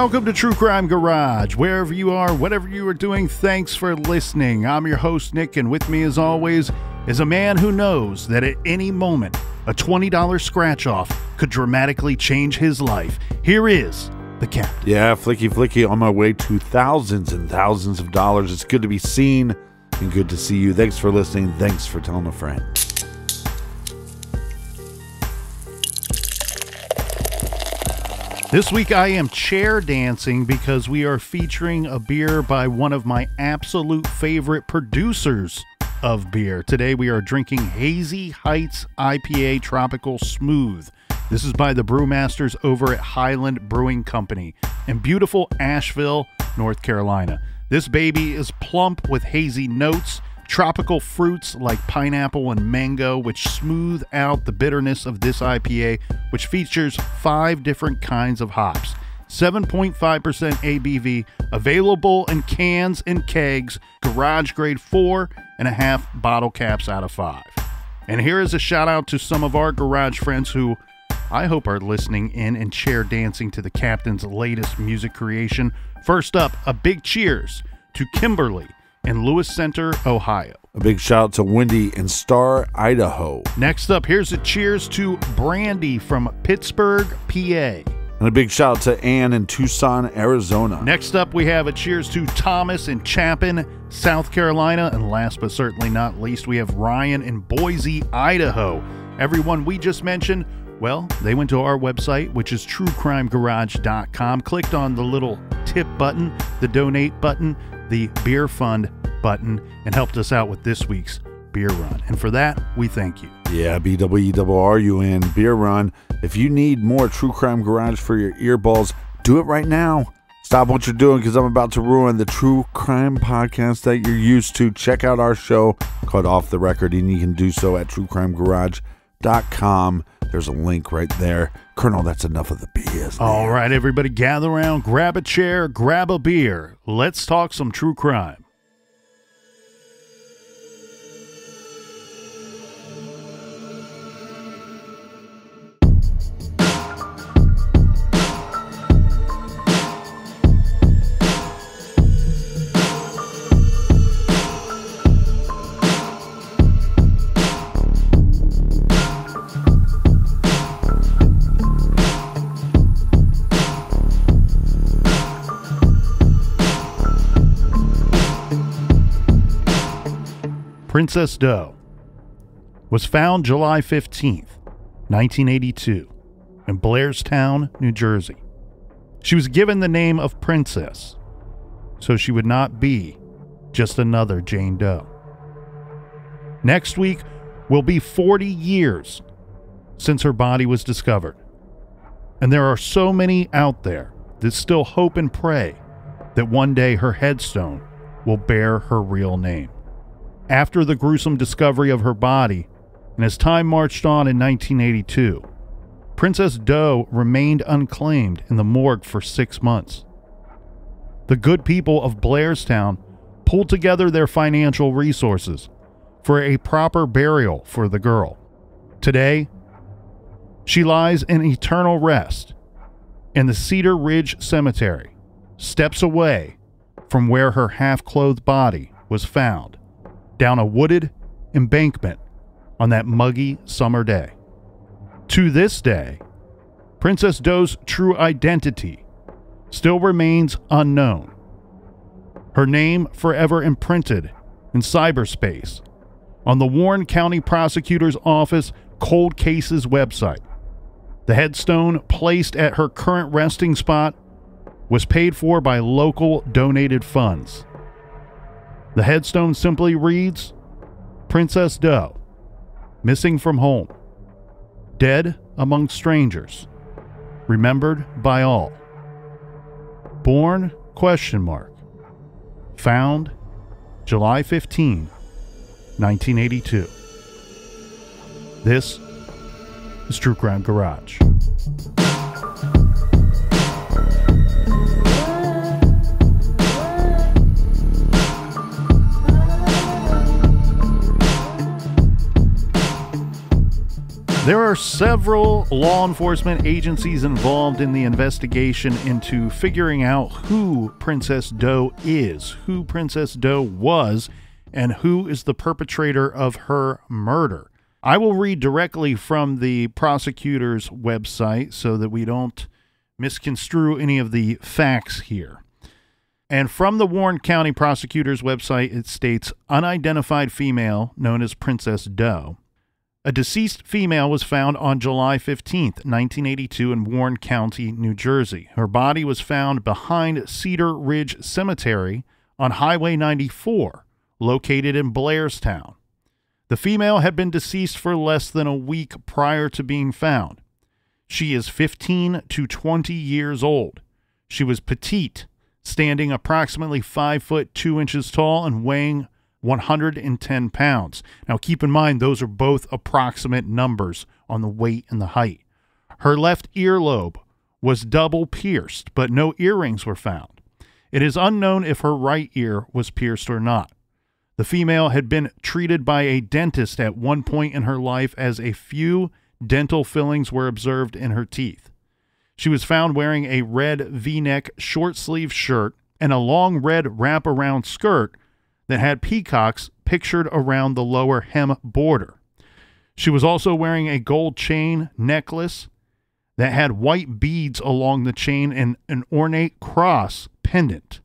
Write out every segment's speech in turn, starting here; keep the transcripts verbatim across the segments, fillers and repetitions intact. Welcome to True Crime Garage. Wherever you are, whatever you are doing, thanks for listening. I'm your host, Nick, and with me as always is a man who knows that at any moment, a twenty dollar scratch-off could dramatically change his life. Here is the captain. Yeah, flicky flicky on my way to thousands and thousands of dollars. It's good to be seen and good to see you. Thanks for listening. Thanks for telling a friend. This week I am chair dancing because we are featuring a beer by one of my absolute favorite producers of beer. Today we are drinking Hazy Heights I P A Tropical Smooth. This is by the brewmasters over at Highland Brewing Company in beautiful Asheville, North Carolina. This baby is plump with hazy notes, tropical fruits like pineapple and mango, which smooth out the bitterness of this I P A, which features five different kinds of hops. seven point five percent A B V, available in cans and kegs, garage grade four and a half bottle caps out of five. And here is a shout out to some of our garage friends who I hope are listening in and chair dancing to the captain's latest music creation. First up, a big cheers to Kimberly in Lewis Center, Ohio. A big shout out to Wendy in Starr, Idaho. Next up, here's a cheers to Brandy from Pittsburgh, P A. And a big shout out to Ann in Tucson, Arizona. Next up, we have a cheers to Thomas in Chapin, South Carolina. And last but certainly not least, we have Ryan in Boise, Idaho. Everyone we just mentioned, well, they went to our website, which is True Crime Garage dot com, clicked on the little tip button, the donate button, the beer fund button, and helped us out with this week's beer run. And for that, we thank you. Yeah, B W R U N, beer run. If you need more True Crime Garage for your earballs, do it right now. Stop what you're doing because I'm about to ruin the true crime podcast that you're used to. Check out our show called Off the Record, and you can do so at True Crime Garage dot com. There's a link right there. Colonel, that's enough of the B S. All right, everybody, gather around, grab a chair, grab a beer. Let's talk some true crime. Princess Doe was found July fifteenth, nineteen eighty-two, in Blairstown, New Jersey. She was given the name of Princess, so she would not be just another Jane Doe. Next week will be forty years since her body was discovered. And there are so many out there that still hope and pray that one day her headstone will bear her real name. After the gruesome discovery of her body, and as time marched on in nineteen eighty-two, Princess Doe remained unclaimed in the morgue for six months. The good people of Blairstown pulled together their financial resources for a proper burial for the girl. Today, she lies in eternal rest in the Cedar Ridge Cemetery, steps away from where her half-clothed body was found, down a wooded embankment on that muggy summer day. To this day, Princess Doe's true identity still remains unknown. Her name forever imprinted in cyberspace on the Warren County Prosecutor's Office Cold Cases website. The headstone placed at her current resting spot was paid for by local donated funds. The headstone simply reads, Princess Doe, missing from home, dead among strangers, remembered by all, born, question mark, found July fifteenth, nineteen eighty-two. This is True Crime Garage. There are several law enforcement agencies involved in the investigation into figuring out who Princess Doe is, who Princess Doe was, and who is the perpetrator of her murder. I will read directly from the prosecutor's website so that we don't misconstrue any of the facts here. And from the Warren County Prosecutor's website, it states, unidentified female known as Princess Doe. A deceased female was found on July fifteenth, nineteen eighty-two in Warren County, New Jersey. Her body was found behind Cedar Ridge Cemetery on Highway ninety-four, located in Blairstown. The female had been deceased for less than a week prior to being found. She is fifteen to twenty years old. She was petite, standing approximately five foot two inches tall and weighing one hundred ten pounds. Now keep in mind, those are both approximate numbers on the weight and the height. Her left earlobe was double pierced, but no earrings were found. It is unknown if her right ear was pierced or not. The female had been treated by a dentist at one point in her life, as a few dental fillings were observed in her teeth. She was found wearing a red V-neck short-sleeve shirt and a long red wraparound skirt that had peacocks pictured around the lower hem border. She was also wearing a gold chain necklace that had white beads along the chain and an ornate cross pendant.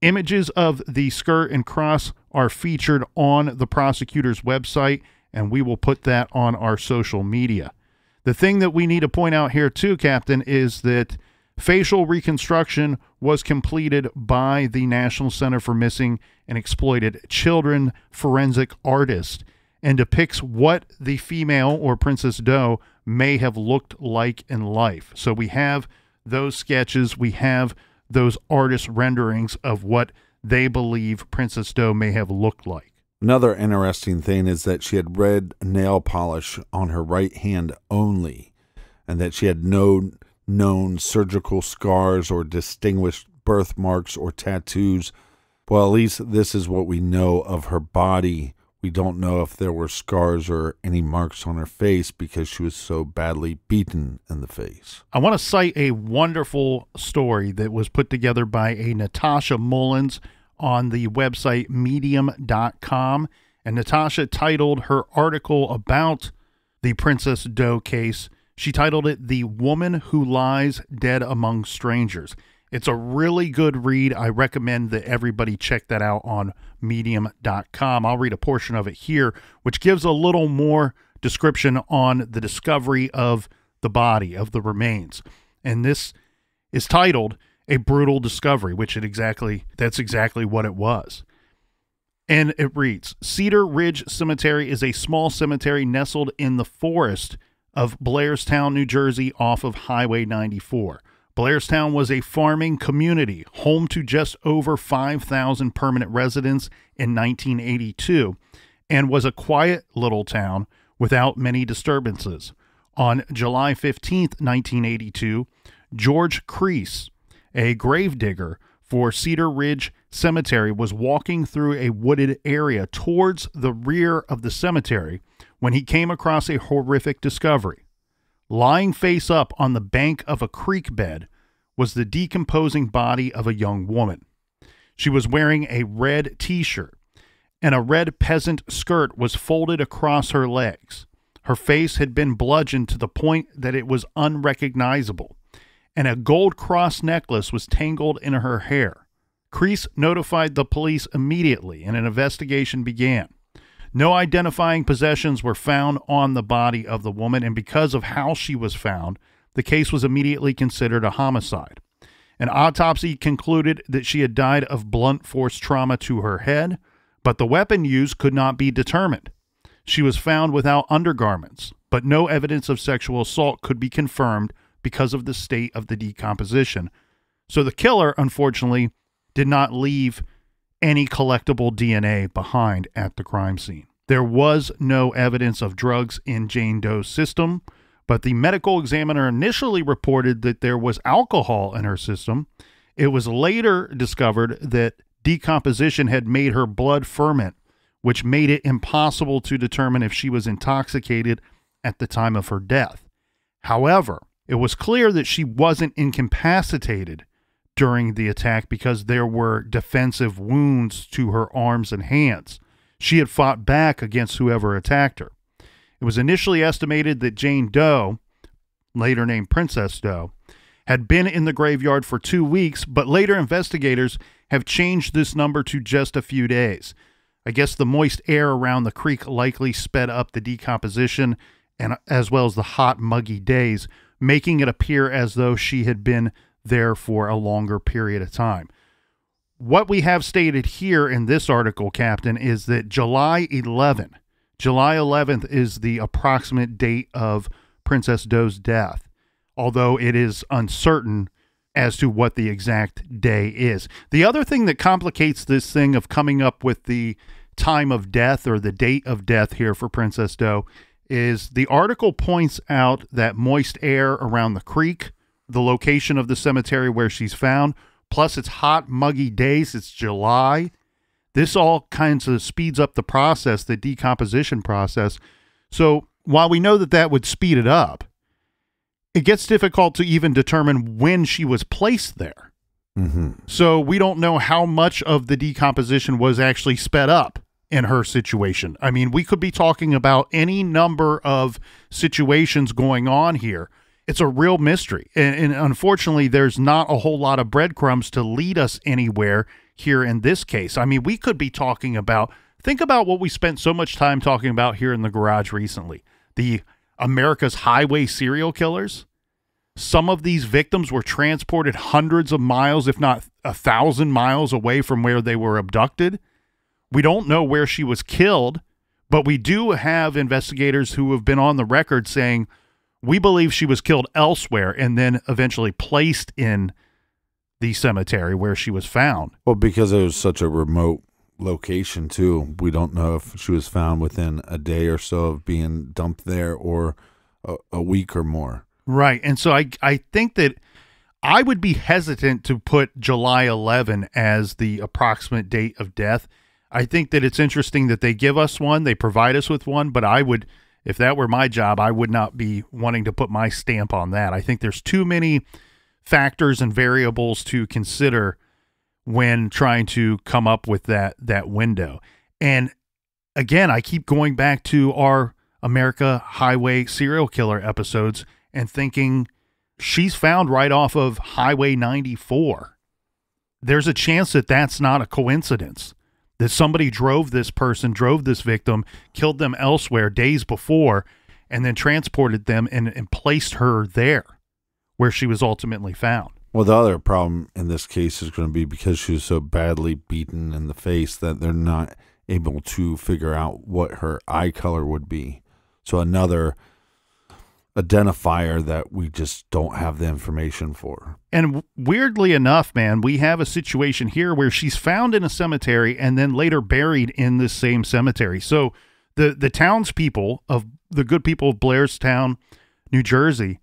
Images of the skirt and cross are featured on the prosecutor's website, and we will put that on our social media. The thing that we need to point out here too, Captain, is that facial reconstruction was completed by the National Center for Missing and Exploited Children forensic artist, and depicts what the female or Princess Doe may have looked like in life. So we have those sketches, we have those artist renderings of what they believe Princess Doe may have looked like. Another interesting thing is that she had red nail polish on her right hand only, and that she had no known surgical scars or distinguished birthmarks or tattoos. Well, at least this is what we know of her body. We don't know if there were scars or any marks on her face because she was so badly beaten in the face. I want to cite a wonderful story that was put together by a Natasha Mullins on the website medium dot com. And Natasha titled her article about the Princess Doe case, she titled it The Woman Who Lies Dead Among Strangers. It's a really good read. I recommend that everybody check that out on medium dot com. I'll read a portion of it here, which gives a little more description on the discovery of the body, of the remains. And this is titled A Brutal Discovery, which it exactly, that's exactly what it was. And it reads, Cedar Ridge Cemetery is a small cemetery nestled in the forest of Blairstown, New Jersey, off of Highway ninety-four. Blairstown was a farming community, home to just over five thousand permanent residents in nineteen eighty-two, and was a quiet little town without many disturbances. On July fifteenth, nineteen eighty-two, George Creese, a gravedigger for Cedar Ridge Cemetery, was walking through a wooded area towards the rear of the cemetery when he came across a horrific discovery. Lying face up on the bank of a creek bed was the decomposing body of a young woman. She was wearing a red t-shirt, and a red peasant skirt was folded across her legs. Her face had been bludgeoned to the point that it was unrecognizable, and a gold cross necklace was tangled in her hair. Creese notified the police immediately, and an investigation began. No identifying possessions were found on the body of the woman, and because of how she was found, the case was immediately considered a homicide. An autopsy concluded that she had died of blunt force trauma to her head, but the weapon used could not be determined. She was found without undergarments, but no evidence of sexual assault could be confirmed because of the state of the decomposition. So the killer, unfortunately, did not leave any collectible D N A behind at the crime scene. There was no evidence of drugs in Jane Doe's system, but the medical examiner initially reported that there was alcohol in her system. It was later discovered that decomposition had made her blood ferment, which made it impossible to determine if she was intoxicated at the time of her death. However, it was clear that she wasn't incapacitated during the attack because there were defensive wounds to her arms and hands. She had fought back against whoever attacked her. It was initially estimated that Jane Doe, later named Princess Doe, had been in the graveyard for two weeks, but later investigators have changed this number to just a few days. I guess the moist air around the creek likely sped up the decomposition, and as well as the hot, muggy days, making it appear as though she had been there for a longer period of time. What we have stated here in this article, Captain, is that July eleventh, July eleventh is the approximate date of Princess Doe's death, although it is uncertain as to what the exact day is. The other thing that complicates this thing of coming up with the time of death or the date of death here for Princess Doe is the article points out that moist air around the creek, the location of the cemetery where she's found, plus it's hot, muggy days, it's July. This all kinds of speeds up the process, the decomposition process. So while we know that that would speed it up, it gets difficult to even determine when she was placed there. Mm-hmm. So we don't know how much of the decomposition was actually sped up in her situation. I mean, we could be talking about any number of situations going on here. It's a real mystery. And, and unfortunately, there's not a whole lot of breadcrumbs to lead us anywhere here in this case. I mean, we could be talking about, think about what we spent so much time talking about here in the garage recently, the America's highway serial killers. Some of these victims were transported hundreds of miles, if not a thousand miles away from where they were abducted. We don't know where she was killed, but we do have investigators who have been on the record saying, we believe she was killed elsewhere and then eventually placed in the cemetery where she was found. Well, because it was such a remote location, too, we don't know if she was found within a day or so of being dumped there or a, a week or more. Right. And so I, I think that I would be hesitant to put July eleventh as the approximate date of death. I think that it's interesting that they give us one, they provide us with one, but I would... if that were my job, I would not be wanting to put my stamp on that. I think there's too many factors and variables to consider when trying to come up with that, that window. And again, I keep going back to our America Highway serial killer episodes and thinking she's found right off of Highway ninety-four. There's a chance that that's not a coincidence, that somebody drove this person, drove this victim, killed them elsewhere days before, and then transported them and, and placed her there where she was ultimately found. Well, the other problem in this case is going to be because she was so badly beaten in the face that they're not able to figure out what her eye color would be. So another identifier that we just don't have the information for. And weirdly enough, man, we have a situation here where she's found in a cemetery and then later buried in this same cemetery. So the, the townspeople of the good people of Blairstown, New Jersey,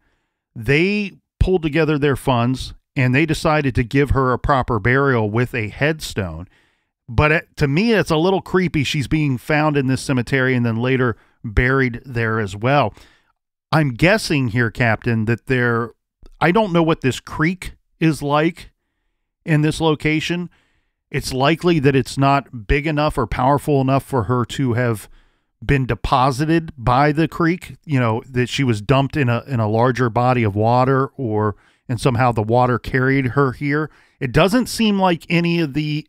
they pulled together their funds and they decided to give her a proper burial with a headstone. But it, to me, it's a little creepy. She's being found in this cemetery and then later buried there as well. I'm guessing here, Captain, that there, I don't know what this creek is like in this location. It's likely that it's not big enough or powerful enough for her to have been deposited by the creek, you know, that she was dumped in a, in a larger body of water or, and somehow the water carried her here. It doesn't seem like any of the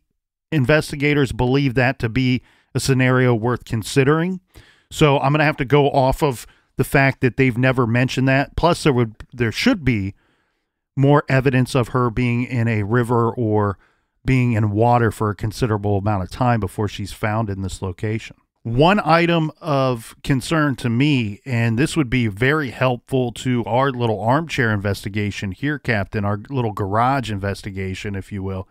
investigators believe that to be a scenario worth considering. So I'm going to have to go off of the fact that they've never mentioned that. Plus there would, there should be more evidence of her being in a river or being in water for a considerable amount of time before she's found in this location. One item of concern to me, and this would be very helpful to our little armchair investigation here, Captain, our little garage investigation, if you will.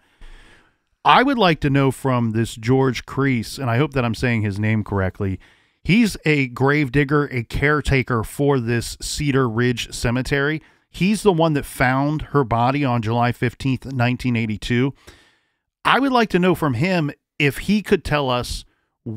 I would like to know from this George Creese, and I hope that I'm saying his name correctly. He's a gravedigger, a caretaker for this Cedar Ridge Cemetery. He's the one that found her body on July fifteenth, nineteen eighty-two. I would like to know from him if he could tell us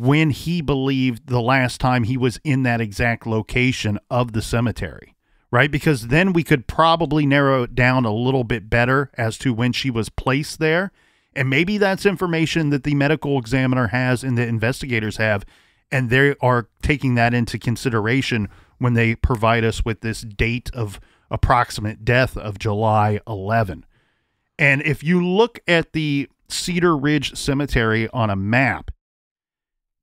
when he believed the last time he was in that exact location of the cemetery, right? Because then we could probably narrow it down a little bit better as to when she was placed there. And maybe that's information that the medical examiner has and the investigators have, and they are taking that into consideration when they provide us with this date of approximate death of July eleventh. And if you look at the Cedar Ridge Cemetery on a map,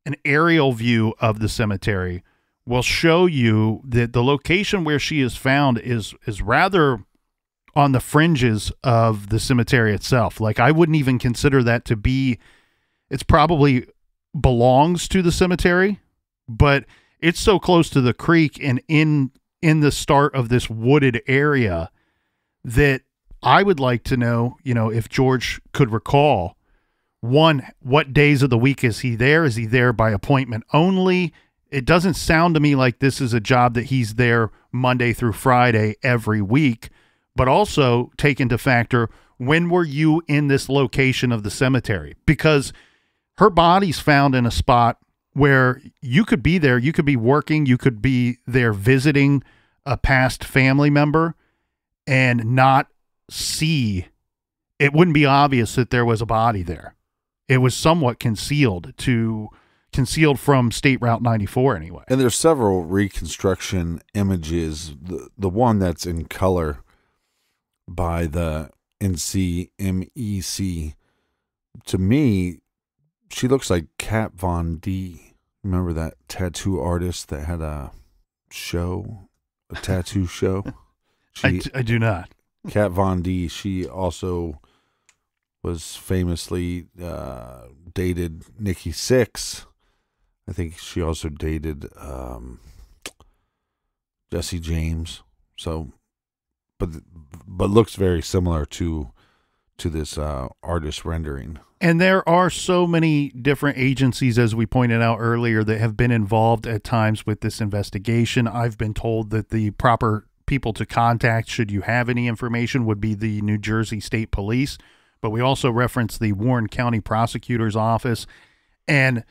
an aerial view of the cemetery will show you that the location where she is found is is rather on the fringes of the cemetery itself. Like, I wouldn't even consider that to be, it's probably belongs to the cemetery, but it's so close to the creek and in in the start of this wooded area that I would like to know, you know, if George could recall, one, what days of the week is he there? Is he there by appointment only? It doesn't sound to me like this is a job that he's there Monday through Friday every week, but also take into factor, when were you in this location of the cemetery? Because her body's found in a spot where you could be there, you could be working, you could be there visiting a past family member and not see. It wouldn't be obvious that there was a body there. It was somewhat concealed to concealed from State Route ninety-four anyway. And there's several reconstruction images. The, the one that's in color by the N C M E C, to me, she looks like Kat Von D. Remember that tattoo artist that had a show, a tattoo show? She, I, d I do not. Kat Von D, she also was famously uh, dated Nikki Sixx. I think she also dated um, Jesse James. So, but but looks very similar to to this uh, artist rendering. And there are so many different agencies, as we pointed out earlier, that have been involved at times with this investigation. I've been told that the proper people to contact, should you have any information, would be the New Jersey State Police. But we also reference the Warren County Prosecutor's Office and N C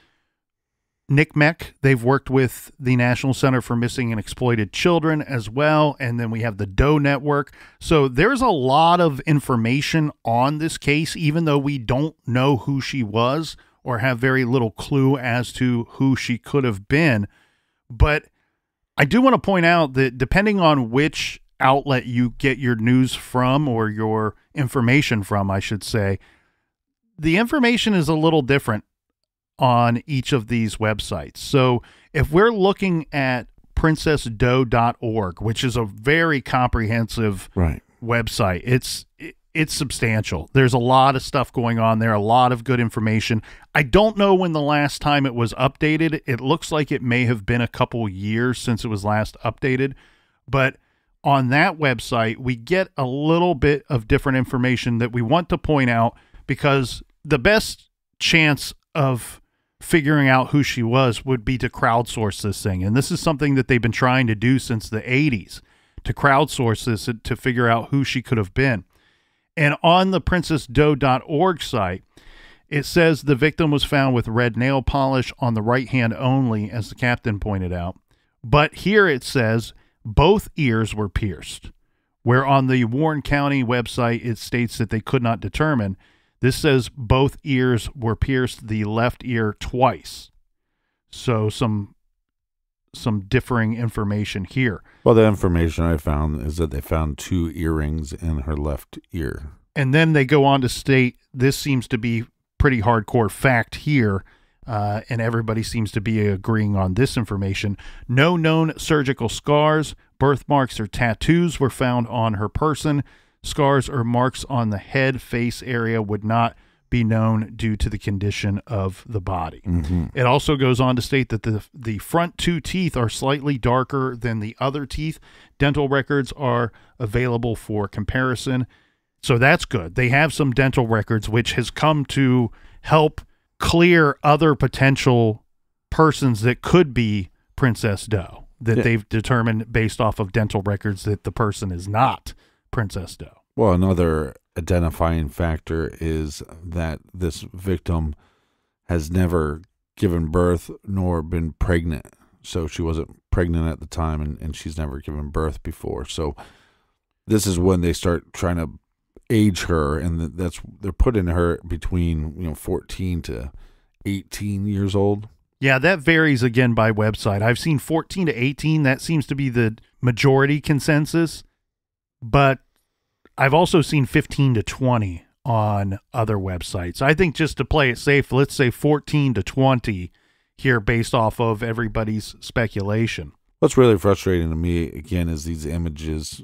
M E C. They've worked with the National Center for Missing and Exploited Children as well. And then we have the Doe Network. So there's a lot of information on this case, even though we don't know who she was or have very little clue as to who she could have been. But I do want to point out that depending on which outlet you get your news from, or your information from, I should say, the information is a little different on each of these websites. So if we're looking at Princess Doe dot org, which is a very comprehensive right. website, it's it's substantial. There's a lot of stuff going on there, a lot of good information. I don't know when the last time it was updated. It looks like it may have been a couple years since it was last updated, but on that website, we get a little bit of different information that we want to point out, because the best chance of figuring out who she was would be to crowdsource this thing. And this is something that they've been trying to do since the eighties, to crowdsource this to figure out who she could have been. And on the Princess Doe dot org site, it says the victim was found with red nail polish on the right hand only, as the captain pointed out. But here it says both ears were pierced, where on the Warren County website, it states that they could not determine. This says both ears were pierced, the left ear twice. So some some differing information here. Well, the information I found is that they found two earrings in her left ear. And then they go on to state, this seems to be pretty hardcore fact here, Uh, and everybody seems to be agreeing on this information. No known surgical scars, birthmarks, or tattoos were found on her person. Scars or marks on the head, face area would not be known due to the condition of the body. Mm-hmm. It also goes on to state that the, the front two teeth are slightly darker than the other teeth. Dental records are available for comparison. So that's good. They have some dental records, which has come to help clear other potential persons that could be Princess Doe, that yeah. they've determined based off of dental records that the person is not Princess Doe. Well, another identifying factor is that this victim has never given birth nor been pregnant. So she wasn't pregnant at the time, and, and she's never given birth before. So this is when they start trying to age her, and that's they're putting her between, you know, fourteen to eighteen years old. Yeah, that varies again by website. I've seen fourteen to eighteen. That seems to be the majority consensus, but I've also seen fifteen to twenty on other websites. I think just to play it safe, let's say fourteen to twenty here based off of everybody's speculation. What's really frustrating to me, again, is these images.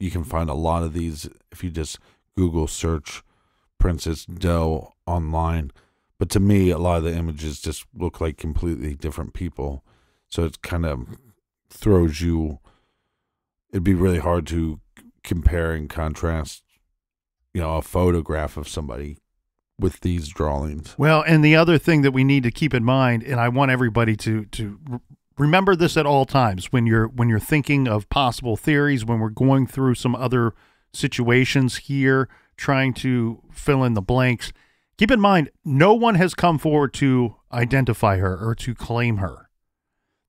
You can find a lot of these if you just Google search Princess Doe online. But to me, a lot of the images just look like completely different people. So it kind of throws you. It'd be really hard to compare and contrast, you know, a photograph of somebody with these drawings. Well, and the other thing that we need to keep in mind, and I want everybody to to remember this at all times when you're when you're thinking of possible theories, when we're going through some other situations here, trying to fill in the blanks. Keep in mind, no one has come forward to identify her or to claim her.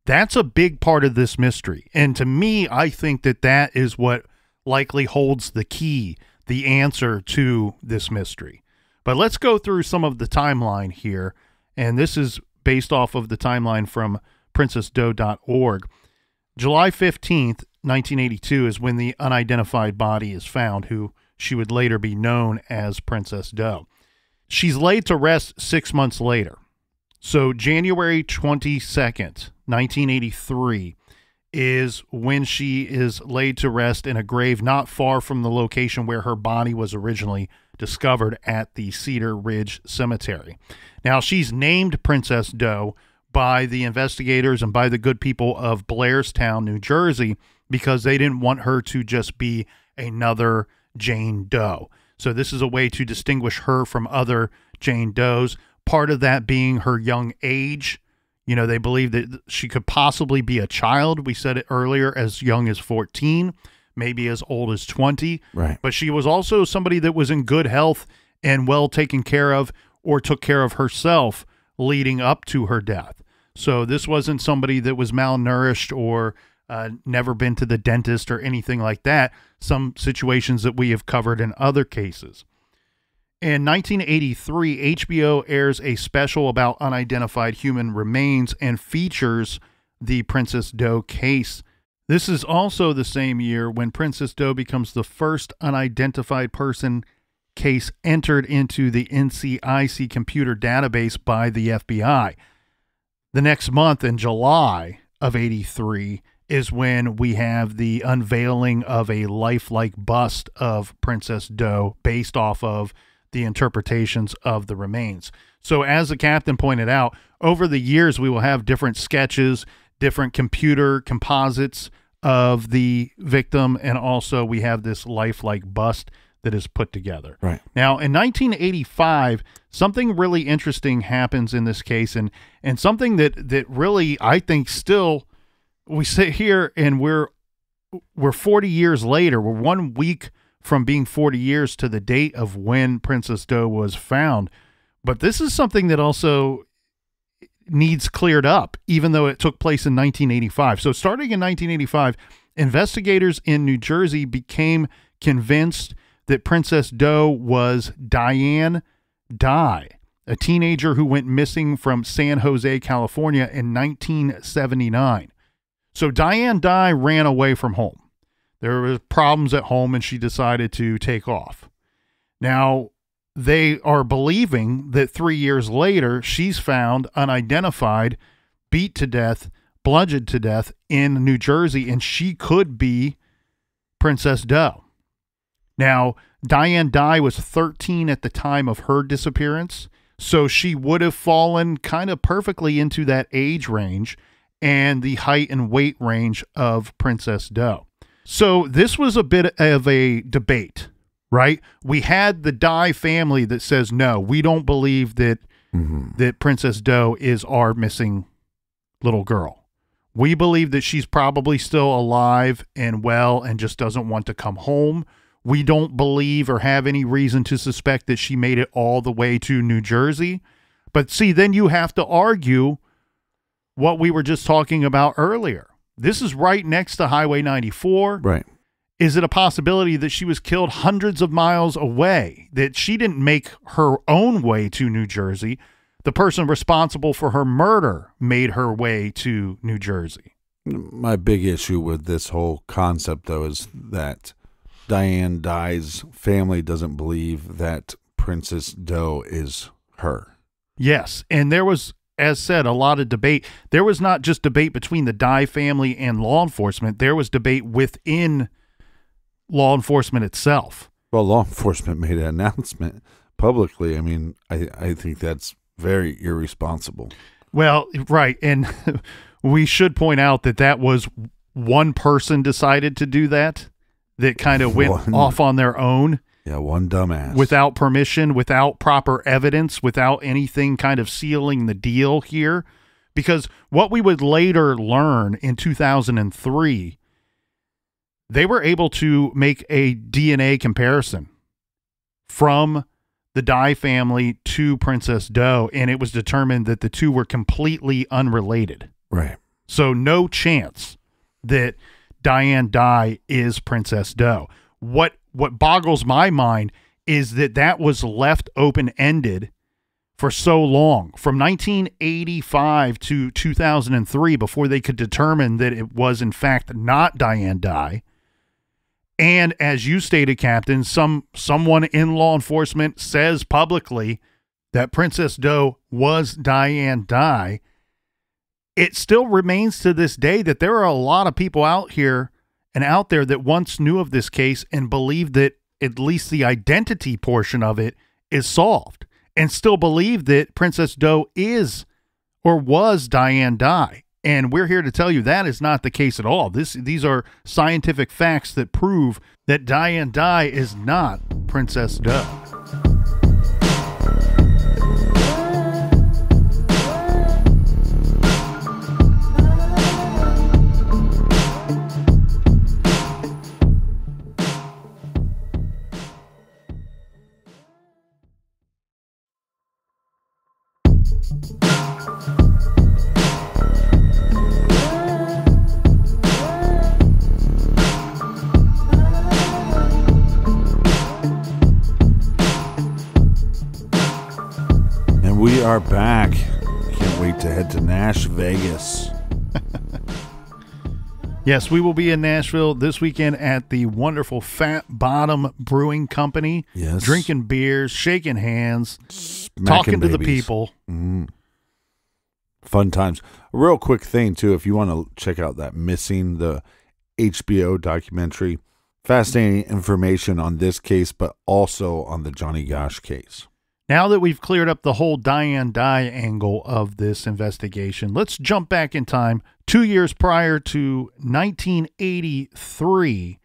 That's a big part of this mystery. And to me, I think that that is what likely holds the key, the answer to this mystery. But let's go through some of the timeline here. And this is based off of the timeline from Princess Doe dot org. July fifteenth, nineteen eighty-two is when the unidentified body is found, who she would later be known as Princess Doe. She's laid to rest six months later. So January twenty-second, nineteen eighty-three is when she is laid to rest in a grave not far from the location where her body was originally discovered at the Cedar Ridge Cemetery. Now, she's named Princess Doe by the investigators and by the good people of Blairstown, New Jersey, because they didn't want her to just be another Jane Doe. So this is a way to distinguish her from other Jane Does, part of that being her young age. You know, they believe that she could possibly be a child. We said it earlier, as young as fourteen, maybe as old as twenty. Right. But she was also somebody that was in good health and well taken care of, or took care of herself leading up to her death. So this wasn't somebody that was malnourished or Uh, never been to the dentist or anything like that, some situations that we have covered in other cases. In nineteen eighty-three, H B O airs a special about unidentified human remains and features the Princess Doe case. This is also the same year when Princess Doe becomes the first unidentified person case entered into the N C I C computer database by the F B I. The next month, in July of eighty-three, is when we have the unveiling of a lifelike bust of Princess Doe based off of the interpretations of the remains. So as the captain pointed out, over the years we will have different sketches, different computer composites of the victim, and also we have this lifelike bust that is put together. Right. Now, in nineteen eighty-five, something really interesting happens in this case, and and something that that really, I think, still, we sit here and we're we're forty years later. We're one week from being forty years to the date of when Princess Doe was found. But this is something that also needs cleared up, even though it took place in nineteen eighty-five. So starting in nineteen eighty-five, investigators in New Jersey became convinced that Princess Doe was Diane Dye, a teenager who went missing from San Jose, California in nineteen seventy-nine. So Diane Dye ran away from home. There were problems at home, and she decided to take off. Now, they are believing that three years later, she's found unidentified, beat to death, bludgeoned to death in New Jersey, and she could be Princess Doe. Now, Diane Dye was thirteen at the time of her disappearance, so she would have fallen kind of perfectly into that age range and the height and weight range of Princess Doe. So this was a bit of a debate, right? We had the Dye family that says, no, we don't believe that, mm-hmm. that Princess Doe is our missing little girl. We believe that she's probably still alive and well and just doesn't want to come home. We don't believe or have any reason to suspect that she made it all the way to New Jersey. But see, then you have to argue what we were just talking about earlier. This is right next to Highway ninety-four. Right. Is it a possibility that she was killed hundreds of miles away, that she didn't make her own way to New Jersey? The person responsible for her murder made her way to New Jersey. My big issue with this whole concept, though, is that Diane Dye's family doesn't believe that Princess Doe is her. Yes, and there was, as said, a lot of debate. There was not just debate between the Dye family and law enforcement. There was debate within law enforcement itself. Well, law enforcement made an announcement publicly. I mean, I, I think that's very irresponsible. Well, right, and we should point out that that was one person decided to do that, that kind of went one. off on their own. Yeah, one dumbass. Without permission, without proper evidence, without anything kind of sealing the deal here. Because what we would later learn in two thousand three, they were able to make a D N A comparison from the Dye family to Princess Doe, and it was determined that the two were completely unrelated. Right. So no chance that Diane Dye is Princess Doe. What what boggles my mind is that that was left open-ended for so long, from nineteen eighty-five to two thousand three, before they could determine that it was, in fact, not Diane Dye. And as you stated, Captain, some someone in law enforcement says publicly that Princess Doe was Diane Dye. It still remains to this day that there are a lot of people out here and out there that once knew of this case and believed that at least the identity portion of it is solved, and still believe that Princess Doe is or was Diane Dye. And we're here to tell you that is not the case at all. This, these are scientific facts that prove that Diane Dye is not Princess Doe. And we are back. Can't wait to head to Nash Vegas. Yes, we will be in Nashville this weekend at the wonderful Fat Bottom Brewing Company. Yes. Drinking beers, shaking hands, smacking talking babies. to the people. Mm. Fun times. A real quick thing, too, if you want to check out that Missing, the H B O documentary. Fascinating information on this case, but also on the Johnny Gosh case. Now that we've cleared up the whole Diane Dye angle of this investigation, let's jump back in time two years prior to nineteen eighty-three.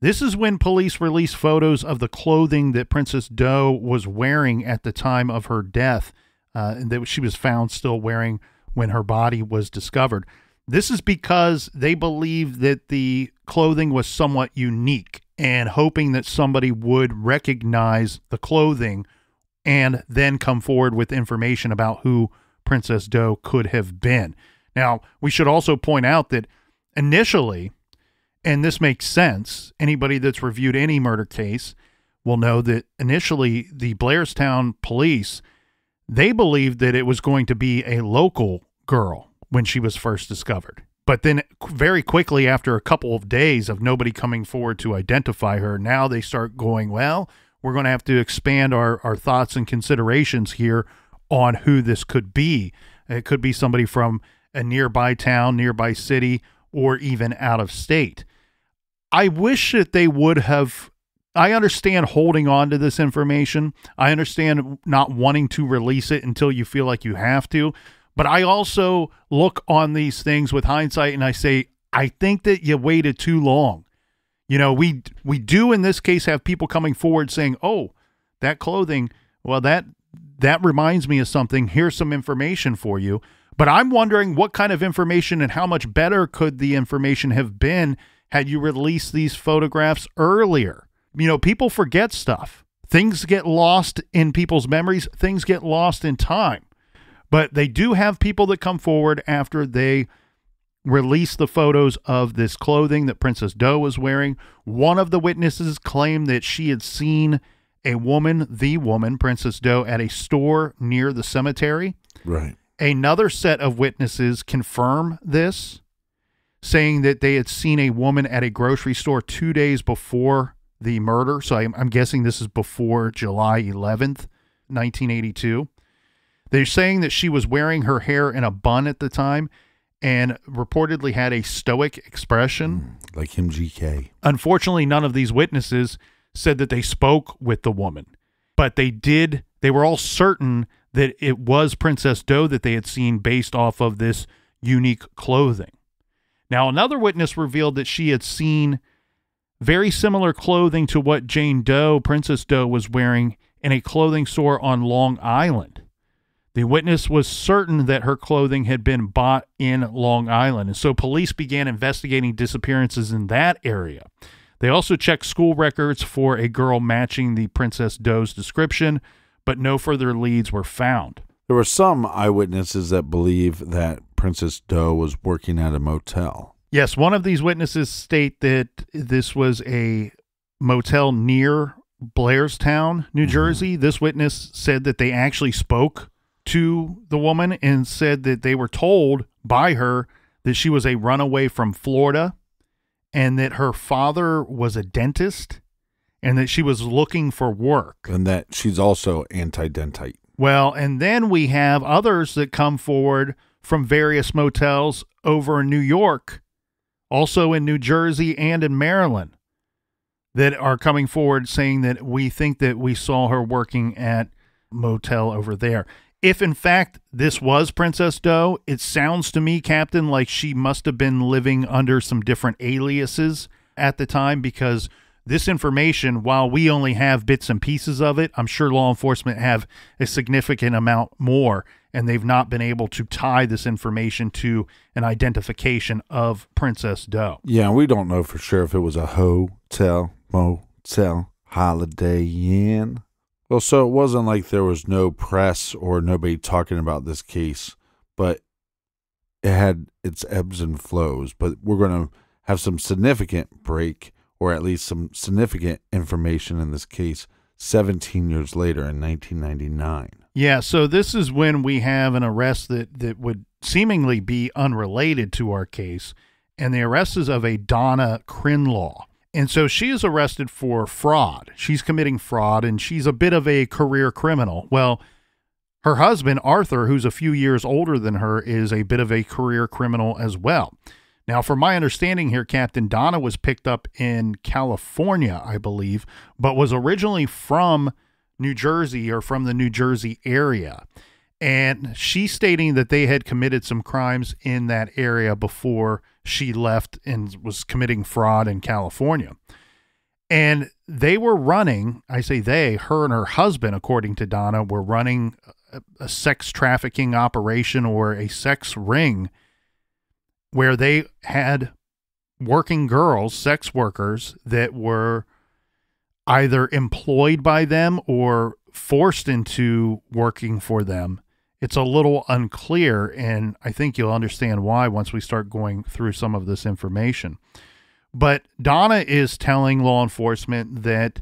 This is when police released photos of the clothing that Princess Doe was wearing at the time of her death, uh, and that she was found still wearing when her body was discovered. This is because they believed that the clothing was somewhat unique, and hoping that somebody would recognize the clothing and then come forward with information about who Princess Doe could have been. Now, we should also point out that initially, and this makes sense, anybody that's reviewed any murder case will know that initially the Blairstown police, they believed that it was going to be a local girl when she was first discovered. But then very quickly, after a couple of days of nobody coming forward to identify her, now they start going, well, we're going to have to expand our, our thoughts and considerations here on who this could be. It could be somebody from a nearby town, nearby city, or even out of state. I wish that they would have, I understand holding on to this information. I understand not wanting to release it until you feel like you have to. But I also look on these things with hindsight and I say, I think that you waited too long. You know, we we do in this case have people coming forward saying, oh, that clothing, well, that that reminds me of something. Here's some information for you. But I'm wondering what kind of information and how much better could the information have been had you released these photographs earlier. You know, people forget stuff. Things get lost in people's memories. Things get lost in time. But they do have people that come forward after they release the photos of this clothing that Princess Doe was wearing. One of the witnesses claimed that she had seen a woman, the woman, Princess Doe, at a store near the cemetery. Right. Another set of witnesses confirm this, saying that they had seen a woman at a grocery store two days before the murder. So I'm, I'm guessing this is before July eleventh, nineteen eighty-two. They're saying that she was wearing her hair in a bun at the time and reportedly had a stoic expression. Mm, like M G K. Unfortunately, none of these witnesses said that they spoke with the woman, but they did. They were all certain that it was Princess Doe that they had seen based off of this unique clothing. Now, another witness revealed that she had seen very similar clothing to what Jane Doe, Princess Doe, was wearing in a clothing store on Long Island. The witness was certain that her clothing had been bought in Long Island, and so police began investigating disappearances in that area. They also checked school records for a girl matching the Princess Doe's description, but no further leads were found. There were some eyewitnesses that believe that Princess Doe was working at a motel. Yes, one of these witnesses state that this was a motel near Blairstown, New Jersey. Mm-hmm. This witness said that they actually spoke to the woman and said that they were told by her that she was a runaway from Florida and that her father was a dentist and that she was looking for work. And that she's also anti-dentite. Well, and then we have others that come forward from various motels over in New York, also in New Jersey and in Maryland, that are coming forward saying that we think that we saw her working at motel over there. If, in fact, this was Princess Doe, it sounds to me, Captain, like she must have been living under some different aliases at the time, because this information, while we only have bits and pieces of it, I'm sure law enforcement have a significant amount more, and they've not been able to tie this information to an identification of Princess Doe. Yeah, we don't know for sure if it was a hotel, motel, Holiday Inn. Well, so it wasn't like there was no press or nobody talking about this case, but it had its ebbs and flows. But we're going to have some significant break, or at least some significant information in this case, seventeen years later in nineteen ninety-nine. Yeah, so this is when we have an arrest that, that would seemingly be unrelated to our case, and the arrest is of a Donna Kinlaw. And so she is arrested for fraud. She's committing fraud, and she's a bit of a career criminal. Well, her husband, Arthur, who's a few years older than her, is a bit of a career criminal as well. Now, from my understanding here, Captain, Donna was picked up in California, I believe, but was originally from New Jersey or from the New Jersey area. And she's stating that they had committed some crimes in that area before she left and was committing fraud in California. And they were running, I say they, her and her husband, according to Donna, were running a, a sex trafficking operation or a sex ring where they had working girls, sex workers, that were either employed by them or forced into working for them. It's a little unclear, and I think you'll understand why once we start going through some of this information. But Donna is telling law enforcement that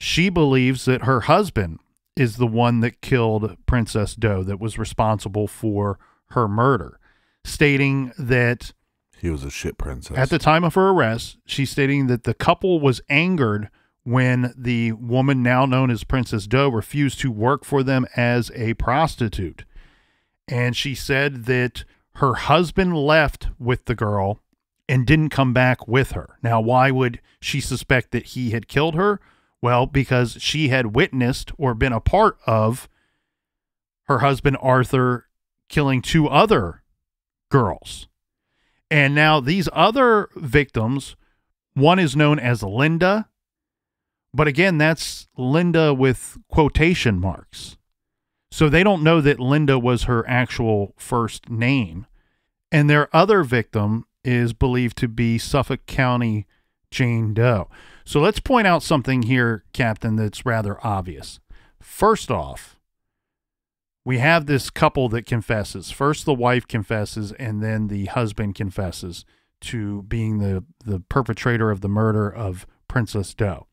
she believes that her husband is the one that killed Princess Doe, that was responsible for her murder, stating that he was a shit princess. At the time of her arrest, she's stating that the couple was angered when the woman now known as Princess Doe refused to work for them as a prostitute. And she said that her husband left with the girl and didn't come back with her. Now, why would she suspect that he had killed her? Well, because she had witnessed or been a part of her husband, Arthur, killing two other girls. And now these other victims, one is known as Linda, but again, that's Linda with quotation marks. So they don't know that Linda was her actual first name. And their other victim is believed to be Suffolk County Jane Doe. So let's point out something here, Captain, that's rather obvious. First off, we have this couple that confesses. First, the wife confesses, and then the husband confesses to being the, the perpetrator of the murder of Princess Doe.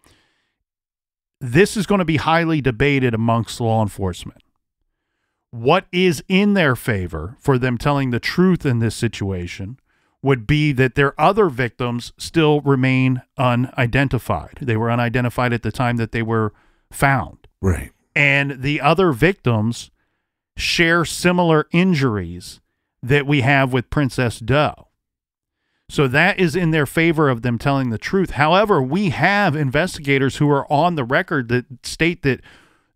This is going to be highly debated amongst law enforcement. What is in their favor for them telling the truth in this situation would be that their other victims still remain unidentified. They were unidentified at the time that they were found. Right. And the other victims share similar injuries that we have with Princess Doe. So that is in their favor of them telling the truth. However, we have investigators who are on the record that state that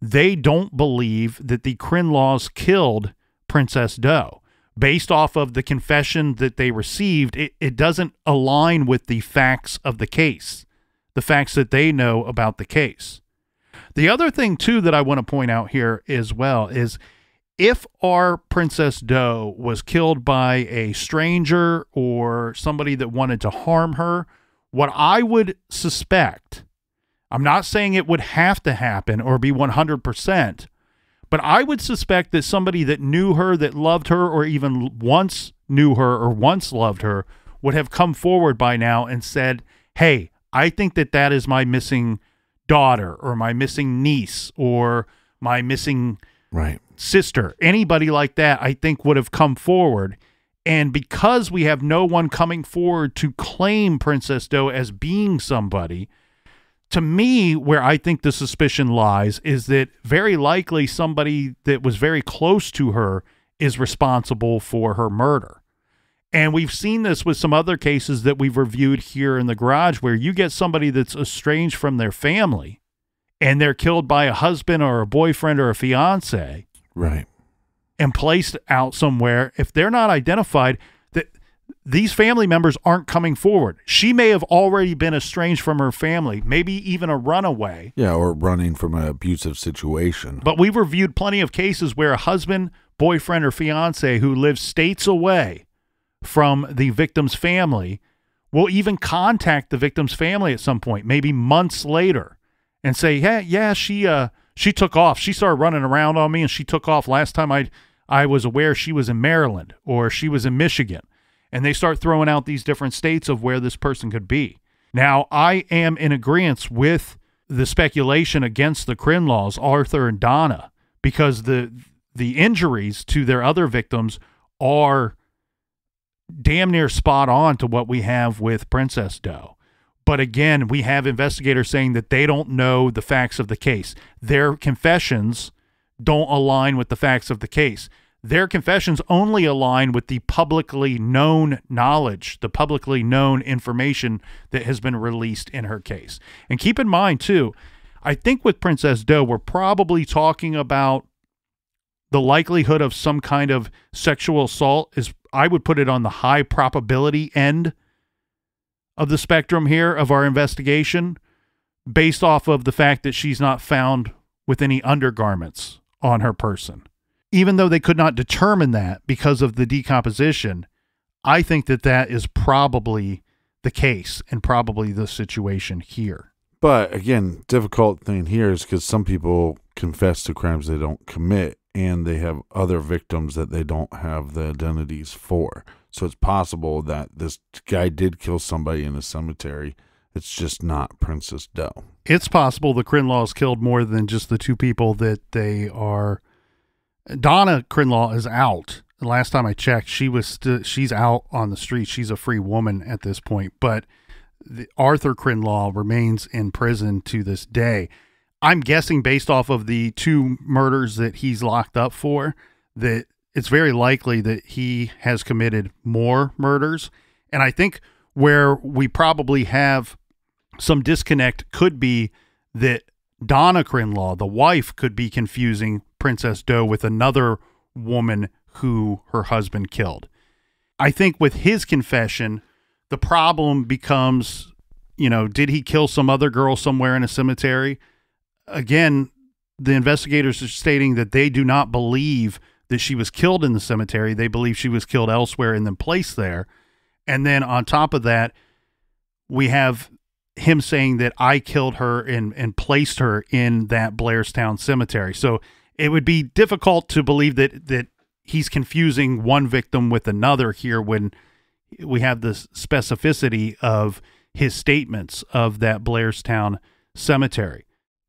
they don't believe that the Kinlaws killed Princess Doe. Based off of the confession that they received, it, it doesn't align with the facts of the case, the facts that they know about the case. The other thing, too, that I want to point out here as well is if our Princess Doe was killed by a stranger or somebody that wanted to harm her, what I would suspect, I'm not saying it would have to happen or be one hundred percent, but I would suspect that somebody that knew her, that loved her, or even once knew her or once loved her would have come forward by now and said, hey, I think that that is my missing daughter or my missing niece or my missing right. sister. Anybody like that, I think, would have come forward. And because we have no one coming forward to claim Princess Doe as being somebody, to me, where I think the suspicion lies is that very likely somebody that was very close to her is responsible for her murder. And we've seen this with some other cases that we've reviewed here in the garage where you get somebody that's estranged from their family and they're killed by a husband or a boyfriend or a fiance. Right. And placed out somewhere. If they're not identified, these family members aren't coming forward. She may have already been estranged from her family, maybe even a runaway. Yeah, or running from an abusive situation. But we've reviewed plenty of cases where a husband, boyfriend, or fiance who lives states away from the victim's family will even contact the victim's family at some point, maybe months later, and say, "Hey, yeah, she uh, she took off. She started running around on me, and she took off. Last time I I was aware, she was in Maryland or she was in Michigan." And they start throwing out these different states of where this person could be. Now, I am in agreement with the speculation against the Kinlaws, Arthur and Donna, because the the injuries to their other victims are damn near spot on to what we have with Princess Doe. But again, we have investigators saying that they don't know the facts of the case. Their confessions don't align with the facts of the case. Their confessions only align with the publicly known knowledge, the publicly known information that has been released in her case. And keep in mind, too, I think with Princess Doe, we're probably talking about the likelihood of some kind of sexual assault is, I would put it on the high probability end of the spectrum here of our investigation, based off of the fact that she's not found with any undergarments on her person. Even though they could not determine that because of the decomposition, I think that that is probably the case and probably the situation here. But again, difficult thing here is because some people confess to crimes they don't commit and they have other victims that they don't have the identities for. So it's possible that this guy did kill somebody in a cemetery. It's just not Princess Doe. It's possible the Kinlaws killed more than just the two people that they are. Donna Kinlaw is out. The last time I checked, she was st she's out on the street. She's a free woman at this point. But the Arthur Kinlaw remains in prison to this day. I'm guessing based off of the two murders that he's locked up for, that it's very likely that he has committed more murders. And I think where we probably have some disconnect could be that Donna Kinlaw, the wife, could be confusing Princess Doe with another woman who her husband killed. I think with his confession, the problem becomes, you know, did he kill some other girl somewhere in a cemetery? Again, the investigators are stating that they do not believe that she was killed in the cemetery. They believe she was killed elsewhere and then placed there. And then on top of that, we have him saying that I killed her and, and placed her in that Blairstown cemetery. So it would be difficult to believe that that he's confusing one victim with another here when we have the specificity of his statements of that Blairstown cemetery.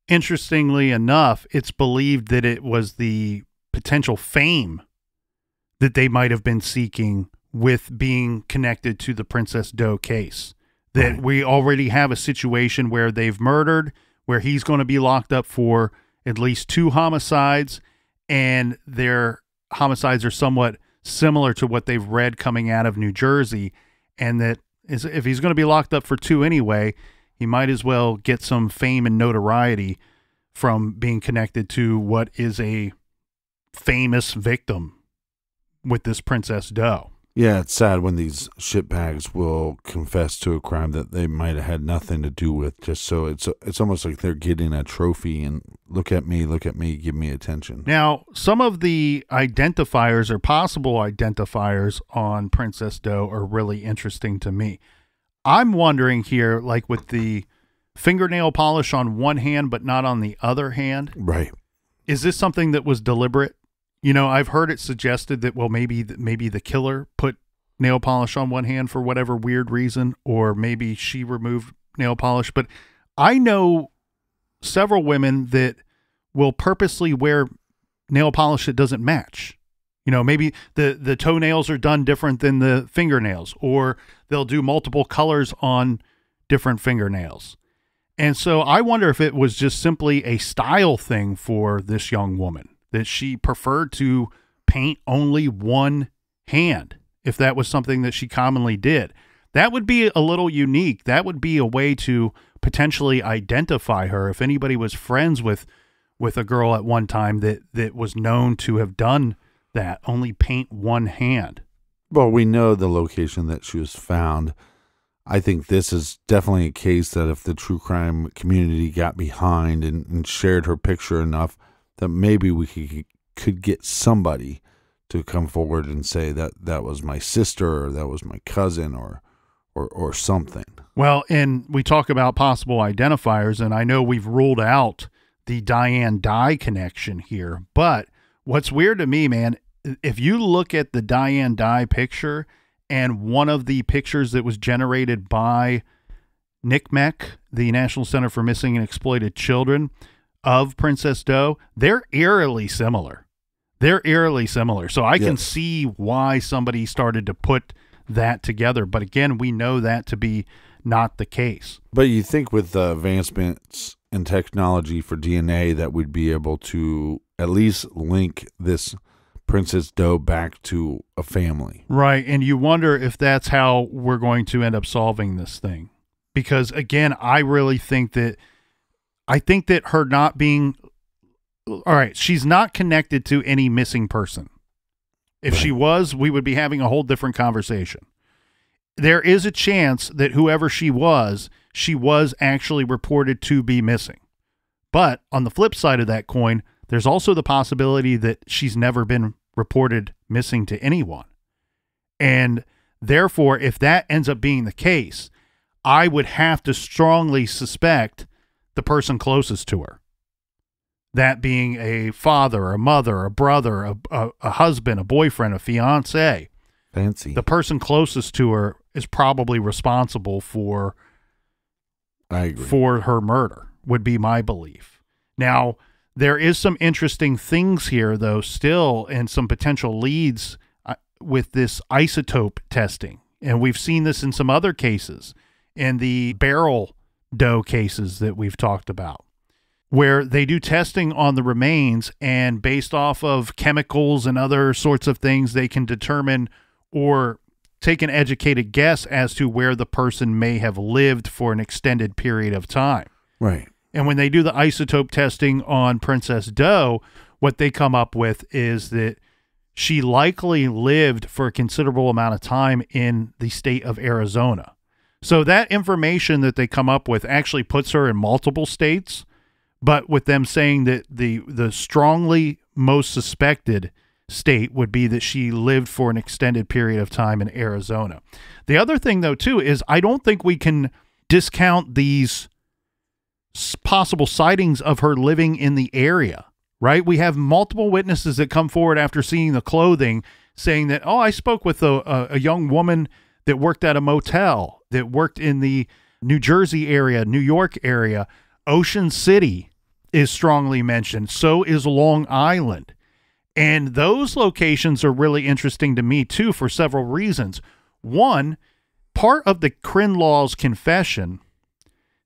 Interestingly enough, it's believed that it was the potential fame that they might have been seeking with being connected to the Princess Doe case. That right. we already have a situation where they've murdered, where he's going to be locked up for at least two homicides, and their homicides are somewhat similar to what they've read coming out of New Jersey, and that is, if he's going to be locked up for two anyway, he might as well get some fame and notoriety from being connected to what is a famous victim with this Princess Doe. Yeah, it's sad when these shitbags will confess to a crime that they might have had nothing to do with, just so it's it's almost like they're getting a trophy and look at me, look at me, give me attention. Now, some of the identifiers or possible identifiers on Princess Doe are really interesting to me. I'm wondering here, like with the fingernail polish on one hand but not on the other hand. Right. Is this something that was deliberate? You know, I've heard it suggested that, well, maybe maybe the killer put nail polish on one hand for whatever weird reason, or maybe she removed nail polish. But I know several women that will purposely wear nail polish that doesn't match. You know, maybe the, the toenails are done different than the fingernails, or they'll do multiple colors on different fingernails. And so I wonder if it was just simply a style thing for this young woman, that she preferred to paint only one hand, if that was something that she commonly did. That would be a little unique. That would be a way to potentially identify her. If anybody was friends with with a girl at one time that, that was known to have done that, only paint one hand. Well, we know the location that she was found. I think this is definitely a case that if the true crime community got behind and, and shared her picture enough, that maybe we could, could get somebody to come forward and say that that was my sister, or that was my cousin, or, or, or something. Well, and we talk about possible identifiers, and I know we've ruled out the Diane Dye connection here, but what's weird to me, man, if you look at the Diane Dye picture and one of the pictures that was generated by N C M E C, the National Center for Missing and Exploited Children, of Princess Doe, they're eerily similar. They're eerily similar. So I yes. can see why somebody started to put that together. But again, we know that to be not the case. But you think with the advancements in technology for D N A that we'd be able to at least link this Princess Doe back to a family. Right. And you wonder if that's how we're going to end up solving this thing. Because again, I really think that I think that her not being, all right, she's not connected to any missing person. If she was, we would be having a whole different conversation. There is a chance that whoever she was, she was actually reported to be missing. But on the flip side of that coin, there's also the possibility that she's never been reported missing to anyone. And therefore, if that ends up being the case, I would have to strongly suspect the person closest to her, that being a father, a mother, a brother, a, a, a husband, a boyfriend, a fiance. Fancy. The person closest to her is probably responsible for, I agree. for her murder, would be my belief. Now, there is some interesting things here, though, still, and some potential leads uh, with this isotope testing. And we've seen this in some other cases, in the barrel Doe cases that we've talked about, where they do testing on the remains, and based off of chemicals and other sorts of things, they can determine or take an educated guess as to where the person may have lived for an extended period of time. Right. And when they do the isotope testing on Princess Doe, what they come up with is that she likely lived for a considerable amount of time in the state of Arizona. So that information that they come up with actually puts her in multiple states, but with them saying that the the strongly most suspected state would be that she lived for an extended period of time in Arizona. The other thing, though, too, is I don't think we can discount these possible sightings of her living in the area right? We have multiple witnesses that come forward after seeing the clothing saying that, oh, I spoke with a, a, a young woman that worked at a motel, that worked in the New Jersey area, New York area. Ocean City is strongly mentioned. So is Long Island. And those locations are really interesting to me, too, for several reasons. One, part of the Kinlaw's confession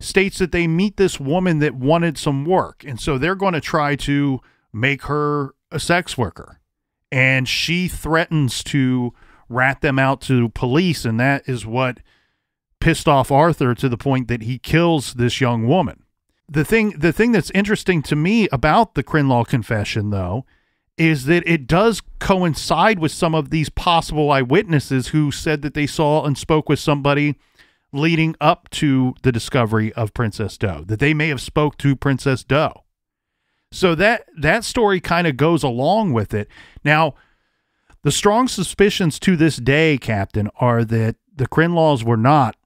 states that they meet this woman that wanted some work. And so they're going to try to make her a sex worker. And she threatens to rat them out to police. And that is what pissed off Arthur to the point that he kills this young woman. The thing, the thing that's interesting to me about the Kinlaw confession, though, is that it does coincide with some of these possible eyewitnesses who said that they saw and spoke with somebody leading up to the discovery of Princess Doe, that they may have spoke to Princess Doe. So that, that story kind of goes along with it. Now, the strong suspicions to this day, Captain, are that the Kinlaws were not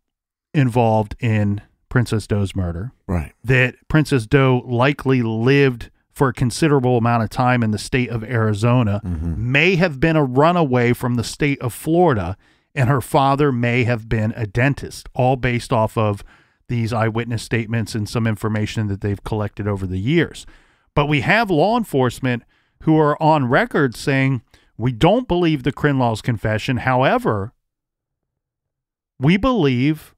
involved in Princess Doe's murder. Right. That Princess Doe likely lived for a considerable amount of time in the state of Arizona, mm-hmm. may have been a runaway from the state of Florida, and her father may have been a dentist, all based off of these eyewitness statements and some information that they've collected over the years. But we have law enforcement who are on record saying, we don't believe the Kinlaw's confession. However, we believe,